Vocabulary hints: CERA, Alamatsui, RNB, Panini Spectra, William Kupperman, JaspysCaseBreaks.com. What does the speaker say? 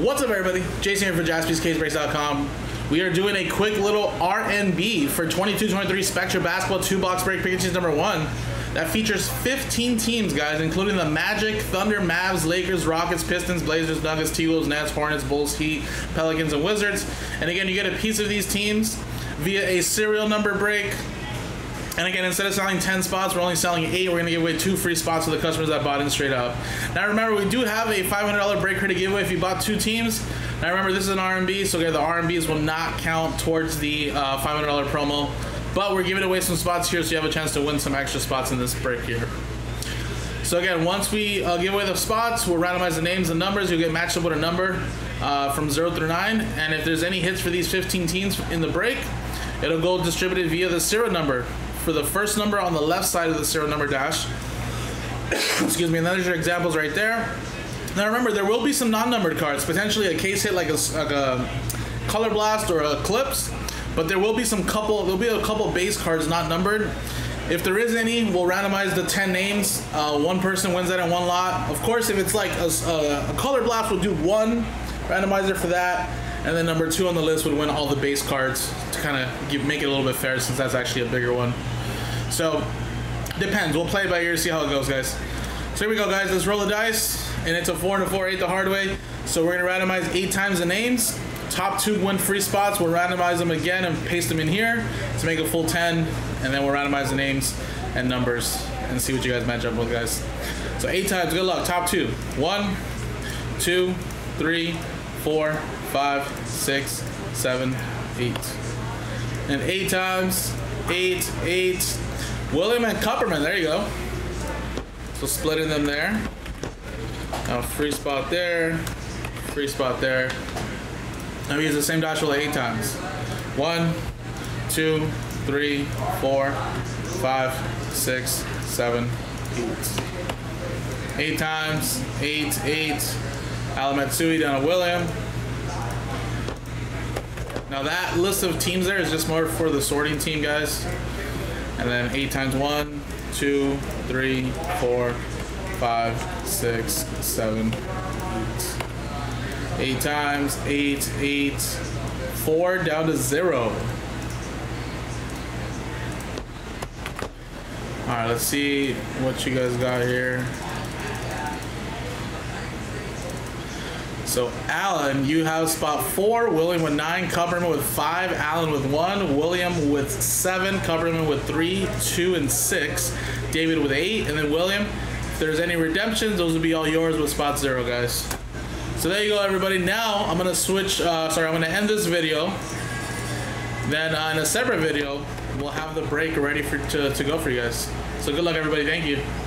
What's up, everybody? Jason here for JaspysCaseBreaks.com. We are doing a quick little RNB for 22-23 Spectra Basketball 2-box break package number 1 that features 15 teams, guys, including the Magic, Thunder, Mavs, Lakers, Rockets, Pistons, Blazers, Nuggets, T-Wolves, Nets, Hornets, Bulls, Heat, Pelicans, and Wizards. And again, you get a piece of these teams via a serial number break. And again, instead of selling 10 spots, we're only selling 8. We're going to give away 2 free spots to the customers that bought in straight up. Now, remember, we do have a $500 break credit giveaway if you bought 2 teams. Now, remember, this is an RNB, so again, the RNBs will not count towards the $500 promo. But we're giving away some spots here, so you have a chance to win some extra spots in this break here. So again, once we give away the spots, we'll randomize the names and numbers. You'll get matched up with a number from 0 through 9. And if there's any hits for these 15 teams in the break, it'll go distributed via the CERA number. For the first number on the left side of the serial number dash. Excuse me, and then there's your examples right there. Now remember, there will be some non-numbered cards, potentially a case hit like a Color Blast or Eclipse, but there will be a couple base cards not numbered. If there is any, we'll randomize the 10 names. One person wins that in one lot. Of course, if it's like a Color Blast, we'll do one randomizer for that. And then number 2 on the list would win all the base cards to kind of make it a little bit fair, since that's actually a bigger one. So, depends. We'll play it by ear, see how it goes, guys. So here we go, guys. Let's roll the dice. And it's a 4 and a 4/8 the hard way. So we're going to randomize 8 times the names. Top 2 win free spots. We'll randomize them again and paste them in here to make a full 10. And then we'll randomize the names and numbers and see what you guys match up with, guys. So 8 times. Good luck. Top 2. 1, 2, 3, 4. 5, 6, 7, 8. And 8 times. 8, 8. William and Kupperman, there you go. So splitting them there. Now free spot there. Free spot there. Now we use the same dash roll 8 times. 1, 2, 3, 4, 5, 6, 7, 8. 8 times. 8, 8. Alamatsui down to William. Now that list of teams there is just more for the sorting team, guys. And then 8 times 1, 2, 3, 4, 5, 6, 7, 8. 8 times 8, 8. 4 down to 0. Alright, let's see what you guys got here. So Allen, you have spot 4, William with 9, Kupperman with 5, Allen with 1, William with 7, Kupperman with 3, 2, and 6, David with 8, and then William. If there's any redemptions, those will be all yours with spot 0, guys. So there you go, everybody. Now I'm gonna switch. I'm gonna end this video. Then in a separate video, we'll have the break ready to go for you guys. So good luck, everybody. Thank you.